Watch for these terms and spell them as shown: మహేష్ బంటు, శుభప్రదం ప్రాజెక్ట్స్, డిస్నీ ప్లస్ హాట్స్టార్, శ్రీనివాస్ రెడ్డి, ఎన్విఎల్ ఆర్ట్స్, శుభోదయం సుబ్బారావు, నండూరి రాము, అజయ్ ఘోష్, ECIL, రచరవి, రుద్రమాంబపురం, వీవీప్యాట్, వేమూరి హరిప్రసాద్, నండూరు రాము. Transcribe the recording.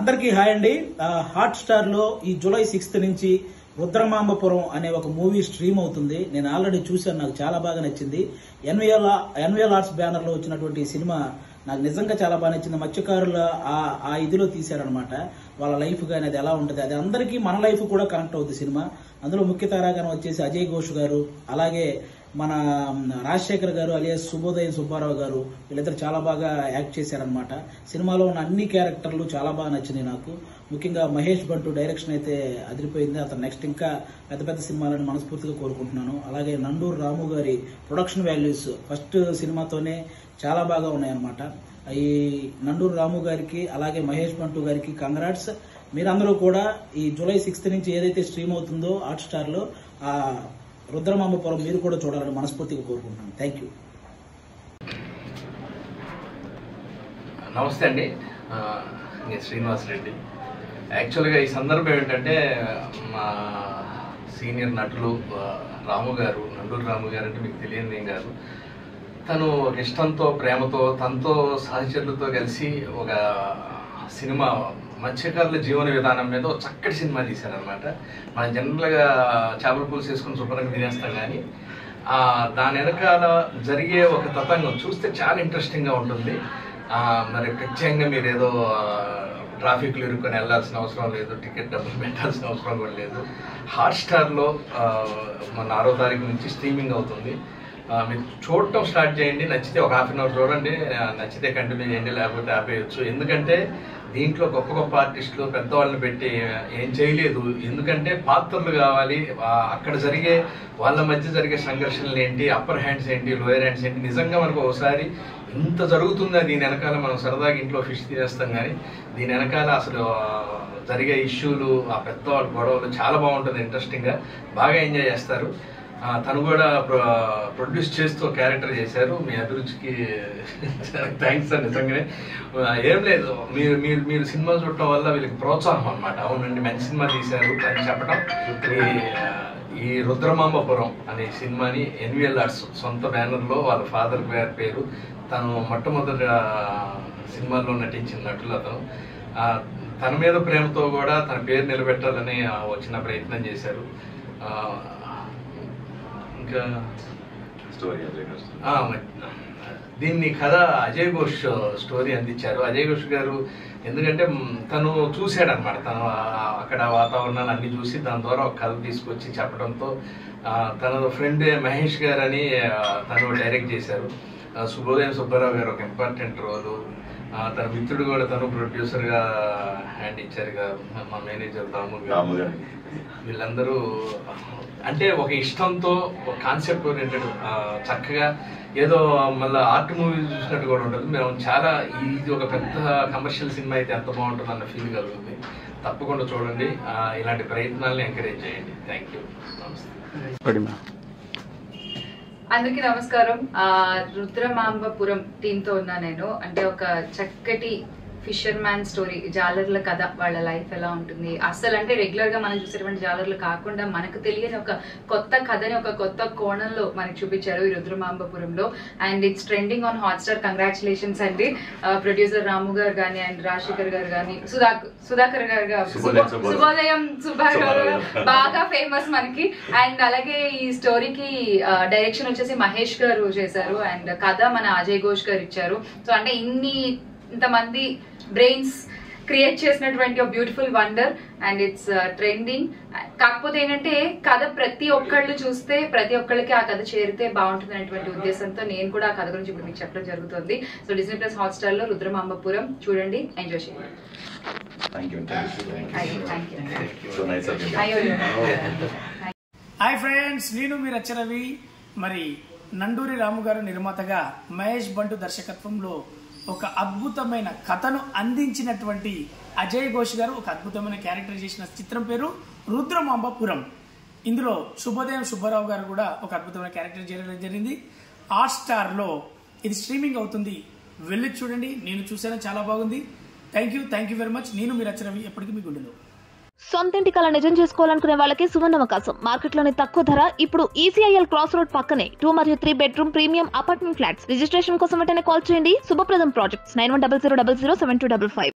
అందరికీ హాయ్ అండి. హాట్స్టార్ లో ఈ జూలై 6 నుంచి రుద్రమాంబపురం అనే ఒక మూవీ స్ట్రీమ్ అవుతుంది. నేను ఆల్రెడీ చూశాను, నాకు చాలా బాగా నచ్చింది. ఎన్విఎల్ ఆర్ట్స్ బ్యానర్ లో వచ్చినటువంటి సినిమా నాకు నిజంగా చాలా బాగా నచ్చింది. మత్స్యకారుల ఆ ఇదిలో తీశారనమాట. వాళ్ళ లైఫ్ కానీ అది ఎలా ఉంటుంది, అది అందరికీ మన లైఫ్ కూడా కనెక్ట్ అవుతుంది సినిమా. అందులో ముఖ్య తారాగణం వచ్చేసి అజయ్ ఘోష్ గారు, అలాగే మన రాజశేఖర్ గారు అలియాస్ శుభోదయం సుబ్బారావు గారు, వీళ్ళిద్దరు చాలా బాగా యాక్ట్ చేశారనమాట. సినిమాలో ఉన్న అన్ని క్యారెక్టర్లు చాలా బాగా నచ్చినాయి నాకు. ముఖ్యంగా మహేష్ బంటు డైరెక్షన్ అయితే అదిరిపోయింది. అతను నెక్స్ట్ ఇంకా పెద్ద పెద్ద సినిమాలను మనస్ఫూర్తిగా కోరుకుంటున్నాను. అలాగే నండూరు రాము గారి ప్రొడక్షన్ వాల్యూస్ ఫస్ట్ సినిమాతోనే చాలా బాగా ఉన్నాయన్నమాట. ఈ నండూరు రాము గారికి అలాగే మహేష్ బంటు గారికి కంగ్రాట్స్. మీరందరూ కూడా ఈ జూలై 6 నుంచి ఏదైతే స్ట్రీమ్ అవుతుందో హాట్స్టార్లో ఆ రుద్రమాంబపురం మీరు కూడా చూడాలని మనస్ఫూర్తిగా కోరుకుంటున్నాను. Thank you. నమస్తే అండి, నేను శ్రీనివాస్ రెడ్డి. యాక్చువల్గా ఈ సందర్భం ఏంటంటే మా సీనియర్ నటులు రాము గారు, నండూరు రాము గారు అంటే మీకు తెలియదు ఏం కాదు. తను ఇష్టంతో ప్రేమతో తనతో సహచరులతో కలిసి ఒక సినిమా మత్స్యకారుల జీవన విధానం మీద ఒక చక్కటి సినిమా తీశారనమాట. మనం జనరల్గా చేపల పులుసు వేసుకుని శుభ్రంగా తినేస్తాం, కానీ దాని వెనకాల జరిగే ఒక తతంగం చూస్తే చాలా ఇంట్రెస్టింగ్గా ఉంటుంది. మరి ప్రత్యేకంగా మీరు ఏదో ట్రాఫిక్లు ఇరుక్కొని వెళ్ళాల్సిన అవసరం లేదు, టికెట్ డబ్బులు పెట్టాల్సిన అవసరం కూడా లేదు. హాట్స్టార్లో మన 6వ తారీఖు నుంచి స్ట్రీమింగ్ అవుతుంది. మీరు చూడటం స్టార్ట్ చేయండి. నచ్చితే ఒక 1/2 గంట చూడండి, నచ్చితే కంటిన్యూ చేయండి, లేకపోతే ఆపేయచ్చు. ఎందుకంటే దీంట్లో గొప్ప గొప్ప ఆర్టిస్టులు పెద్దవాళ్ళని పెట్టి ఏం చేయలేదు. ఎందుకంటే పాత్రలు కావాలి, అక్కడ జరిగే వాళ్ళ మధ్య జరిగే సంఘర్షణలు ఏంటి, అప్పర్ హ్యాండ్స్ ఏంటి, లోయర్ హ్యాండ్స్ ఏంటి, నిజంగా మనకు ఒకసారి ఇంత జరుగుతుందా దీని వెనకాల. మనం సరదాగా ఇంట్లో ఫిష్ తీసేస్తాం, కానీ దీని వెనకాల అసలు జరిగే ఇష్యూలు, ఆ పెద్దవాళ్ళ గొడవలు చాలా బాగుంటుంది. ఇంట్రెస్టింగ్గా బాగా ఎంజాయ్ చేస్తారు. తను కూడా ప్రొడ్యూస్ చేస్తూ క్యారెక్టర్ చేశారు. మీ అభిరుచికి థ్యాంక్స్ సార్. నిజంగానే ఏం లేదు, మీరు మీరు మీరు సినిమా చూడటం వల్ల వీళ్ళకి ప్రోత్సాహం అనమాట. అవునండి, మంచి సినిమా తీశారు అని చెప్పడం. ఈ రుద్రమాంబపురం అనే సినిమాని ఎన్విఎల్ ఆర్ట్స్ సొంత బ్యానర్లో వాళ్ళ ఫాదర్ గారి పేరు, తను మొట్టమొదటి సినిమాల్లో నటించిన నటులు అతను. తన మీద ప్రేమతో కూడా తన పేరు నిలబెట్టాలని వచ్చిన ప్రయత్నం చేశారు. దీన్ని కథ అజయ్ ఘోష్ స్టోరీ అందించారు. అజయ్ ఘోష్ గారు ఎందుకంటే తను చూశాడనమాట, తను అక్కడ వాతావరణాన్ని అన్ని చూసి దాని ద్వారా ఒక కథ తీసుకొచ్చి చెప్పడంతో. తన ఫ్రెండ్ మహేష్ గారు అని తను డైరెక్ట్ చేశారు. శుభోదయం సుబ్బారావు గారు ఒక ఇంపార్టెంట్ రోలు, తన మిత్రుడు కూడా తను ప్రొడ్యూసర్గా హ్యాండ్ ఇచ్చారు కదా, మా మేనేజర్ రాముగారు. వీళ్ళందరూ అంటే ఒక ఇష్టంతో ఒక కాన్సెప్ట్ ఓరియంటెడ్ చక్కగా, ఏదో మళ్ళీ ఆర్ట్ మూవీ చూసినట్టు కూడా ఉంటుంది. మేము చాలా ఇది ఒక పెద్ద కమర్షియల్ సినిమా అయితే ఎంత బాగుంటుంది అన్న ఫీల్ కలుగుతుంది. తప్పకుండా చూడండి, ఇలాంటి ప్రయత్నాలను ఎంకరేజ్ చేయండి. Thank you. నమస్తే అందరికీ నమస్కారం. రుద్రమాంబపురం టీంతో ఉన్నా నేను. అంటే ఒక చక్కటి ఫిషర్ మ్యాన్ స్టోరీ, జాలర్ల కథ, వాళ్ళ లైఫ్ ఎలా ఉంటుంది అసలు. అంటే రెగ్యులర్గా మనం చూసేటువంటి జాలర్లు కాకుండా మనకు తెలియని ఒక కొత్త కథని ఒక కొత్త కోణంలో మనకి చూపించారు ఈ రుద్రమాంబపురంలో. And it's trending on Hotstar. Congratulations అండి ప్రొడ్యూసర్ రాము గారు కానీ అండ్ రాజశేఖర్ గారు కానీ సుధాకర్ గారు శుభోదయం సుబ్బారావు బాగా ఫేమస్ మనకి. అండ్ అలాగే ఈ స్టోరీకి డైరెక్షన్ వచ్చేసి మహేష్ గారు చేశారు అండ్ కథ మన అజయ్ ఘోష్ గారు ఇచ్చారు. సో అంటే ఇంతమంది బ్రెయిన్స్ క్రియేట్ చేసినటువంటి ఒక beautiful wonder and it's trending. కాకపోతే ఏంటంటే కథ ప్రతి ఒక్కళ్ళు చూస్తే ప్రతి ఒక్కళ్ళకి ఆ కథ చేరితే బాగుంటుంది అనేటువంటి ఉద్దేశంతో నేను కూడా ఆ కథ గురించి ఇప్పుడు మీకు చెప్పడం జరుగుతుంది. సో డిస్నీ ప్లస్ హాట్స్టార్ లో రుద్రమాంబపురం చూడండి, ఎంజాయ్ చేయండి. హాయ్ ఫ్రెండ్స్, నేను మీ రచరవి. మరి నండూరి రాము గారు నిర్మాతగా మహేష్ బంటు దర్శకత్వంలో ఒక అద్భుతమైన కథను అందించినటువంటి అజయ్ ఘోష్ గారు ఒక అద్భుతమైన క్యారెక్టర్ చేసిన చిత్రం పేరు రుద్రమాంబపురం. ఇందులో శుభోదయం సుబ్బారావు గారు కూడా ఒక అద్భుతమైన క్యారెక్టర్ చేయడం జరిగింది. హాట్స్టార్లో ఇది స్ట్రీమింగ్ అవుతుంది, వెళ్ళి చూడండి. నేను చూసాను, చాలా బాగుంది. Thank you very much. నేను మీరు రచరవి, ఎప్పటికీ మీ గుండెలో. సొంతింటి కల నిజం చేసుకోవాలనుకునే వాళ్ళకి సువర్ణ అవకాశం. మార్కెట్లోనే తక్కువ ధర. ఇప్పుడు ECIL క్రాస్ రోడ్ పక్కనే 2 మరియు 3 bedroom premium apartment flats. Registration కోసం వెంటనే కాల్ చేయండి. శుభప్రదం ప్రాజెక్ట్స్ 9100007255.